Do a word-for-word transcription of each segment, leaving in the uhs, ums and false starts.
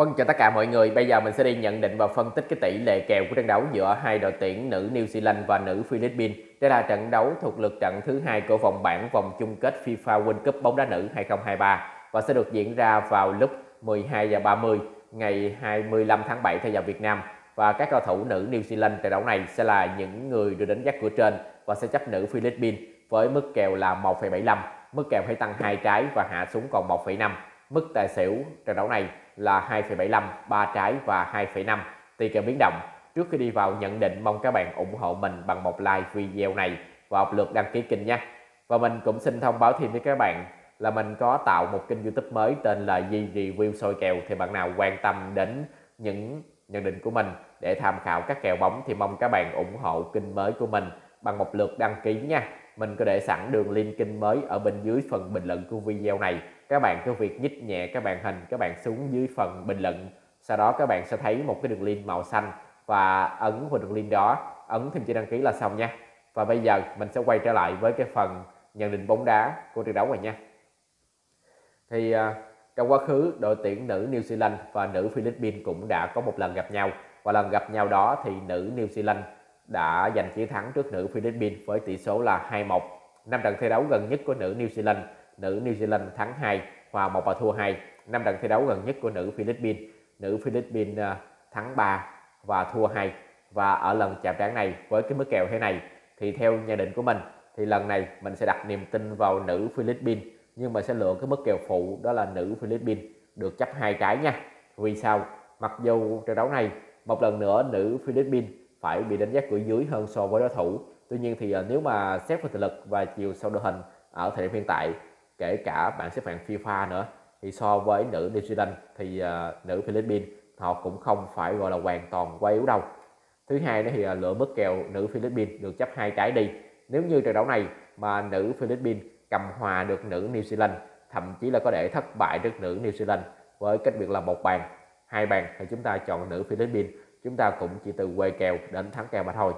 Vâng, chào tất cả mọi người. Bây giờ mình sẽ đi nhận định và phân tích cái tỷ lệ kèo của trận đấu giữa hai đội tuyển nữ New Zealand và nữ Philippines. Đây là trận đấu thuộc lượt trận thứ hai của vòng bảng vòng chung kết FIFA World Cup bóng đá nữ hai không hai ba và sẽ được diễn ra vào lúc mười hai giờ ba mươi ngày hai mươi lăm tháng bảy theo giờ Việt Nam. Và các cầu thủ nữ New Zealand trận đấu này sẽ là những người được đánh giá cửa trên và sẽ chấp nữ Philippines với mức kèo là một phẩy bảy lăm, mức kèo hãy tăng hai trái và hạ xuống còn một phẩy năm. Mức tài xỉu trận đấu này là hai phẩy bảy lăm, ba trái và hai phẩy năm, tùy kèo biến động. Trước khi đi vào nhận định, mong các bạn ủng hộ mình bằng một like video này và một lượt đăng ký kênh nha. Và mình cũng xin thông báo thêm với các bạn là mình có tạo một kênh YouTube mới tên là Duy Review Soi Kèo, thì bạn nào quan tâm đến những nhận định của mình để tham khảo các kèo bóng thì mong các bạn ủng hộ kênh mới của mình bằng một lượt đăng ký nha. Mình có để sẵn đường link kênh mới ở bên dưới phần bình luận của video này. Các bạn cứ việc nhích nhẹ cái màn hình, các bạn xuống dưới phần bình luận. Sau đó các bạn sẽ thấy một cái đường link màu xanh và ấn vào đường link đó, ấn thêm chữ đăng ký là xong nha. Và bây giờ mình sẽ quay trở lại với cái phần nhận định bóng đá của trận đấu này nha. Thì trong quá khứ, đội tuyển nữ New Zealand và nữ Philippines cũng đã có một lần gặp nhau. Và lần gặp nhau đó thì nữ New Zealand đã giành chiến thắng trước nữ Philippines với tỷ số là hai một. Năm trận thi đấu gần nhất của nữ New Zealand, nữ New Zealand thắng hai, hòa một và thua hai. Năm trận thi đấu gần nhất của nữ Philippines, nữ Philippines thắng ba và thua hai. Và ở lần chạm trán này với cái mức kèo thế này thì theo nhận định của mình thì lần này mình sẽ đặt niềm tin vào nữ Philippines, nhưng mà sẽ lựa cái mức kèo phụ đó là nữ Philippines được chấp hai trái nha. Vì sao? Mặc dù trận đấu này một lần nữa nữ Philippines phải bị đánh giá cửa dưới hơn so với đối thủ. Tuy nhiên thì nếu mà xét về thực lực và chiều sâu đội hình ở thời điểm hiện tại, kể cả bảng xếp hạng FIFA nữa, thì so với nữ New Zealand thì uh, nữ Philippines họ cũng không phải gọi là hoàn toàn quá yếu đâu. Thứ hai đó thì uh, lựa mức kèo nữ Philippines được chấp hai trái đi. Nếu như trận đấu này mà nữ Philippines cầm hòa được nữ New Zealand, thậm chí là có để thất bại trước nữ New Zealand với cách biệt là một bàn, hai bàn, thì chúng ta chọn nữ Philippines. Chúng ta cũng chỉ từ quê kèo đến thắng kèo mà thôi.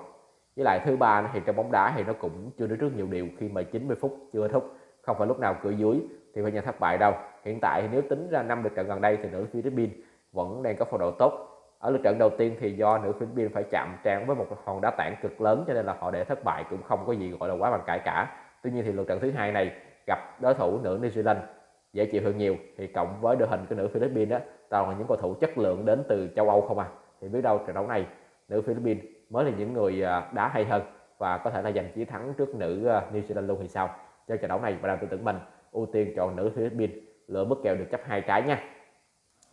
Với lại thứ ba thì trong bóng đá thì nó cũng chưa nói trước nhiều điều khi mà chín mươi phút chưa thúc, không phải lúc nào cửa dưới thì phải nhận thất bại đâu. Hiện tại thì nếu tính ra năm lượt trận gần đây thì nữ Philippines vẫn đang có phong độ tốt. Ở lượt trận đầu tiên thì do nữ Philippines phải chạm trán với một hòn đá tảng cực lớn cho nên là họ để thất bại cũng không có gì gọi là quá bàn cãi cả. Tuy nhiên thì lượt trận thứ hai này gặp đối thủ nữ New Zealand dễ chịu hơn nhiều, thì cộng với đội hình của nữ Philippines đó toàn là những cầu thủ chất lượng đến từ châu Âu không à. Thì biết đâu trận đấu này nữ Philippines mới là những người đá hay hơn và có thể là giành chiến thắng trước nữ New Zealand luôn thì sao. Cho trận đấu này và đoàn tư tưởng mình ưu tiên chọn nữ Philippines, lựa mức kèo được chấp hai trái nha.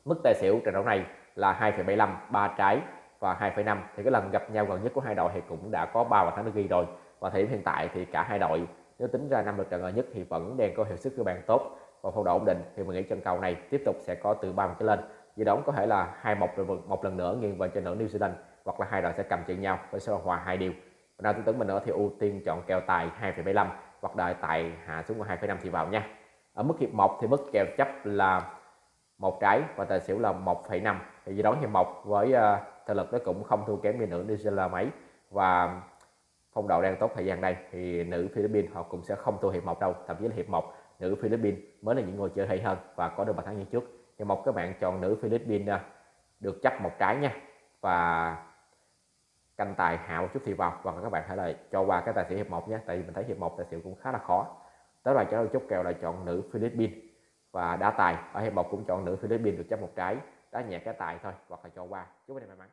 Mức tài xỉu trận đấu này là hai phẩy bảy lăm, ba trái và hai phẩy năm. Thì cái lần gặp nhau gần nhất của hai đội thì cũng đã có ba bàn thắng được ghi rồi. Và thời điểm hiện tại thì cả hai đội nếu tính ra năm lượt trận gần nhất thì vẫn đang có hiệu suất ghi bàn tốt và phong độ ổn định, thì mình nghĩ trận cầu này tiếp tục sẽ có từ ba bàn trở lên. Dự đoán có thể là hai một rồi một lần nữa nghiêng về cho nữ New Zealand, hoặc là hai đội sẽ cầm chừng nhau với số hòa hai điều. Và tư tưởng mình nữa thì ưu tiên chọn kèo tài hai phẩy bảy lăm hoặc đợi tài hạ xuống hai phẩy năm thì vào nha. Ở mức hiệp một thì mức kèo chấp là một trái và tài xỉu là một phẩy năm. Thì dự đoán hiệp một với uh, thể lực nó cũng không thua kém như nữ New Zealand mấy và phong độ đang tốt thời gian đây, thì nữ Philippines họ cũng sẽ không thua hiệp một đâu. Thậm chí là hiệp một nữ Philippines mới là những người chơi hay hơn và có được bàn thắng như trước. Hiệp một các bạn chọn nữ Philippines uh, được chấp một trái nha và canh tài hạ một chút thì vào, và các bạn hãy lại cho qua cái tài xỉu hiệp một nhé, tại vì mình thấy hiệp một tài xỉu cũng khá là khó. Tới là cho chốt kèo là chọn nữ Philippines và đá tài ở hiệp một cũng chọn nữ Philippines được chấp một trái, đá nhẹ cái tài thôi hoặc là cho qua. Chúc anh em may mắn.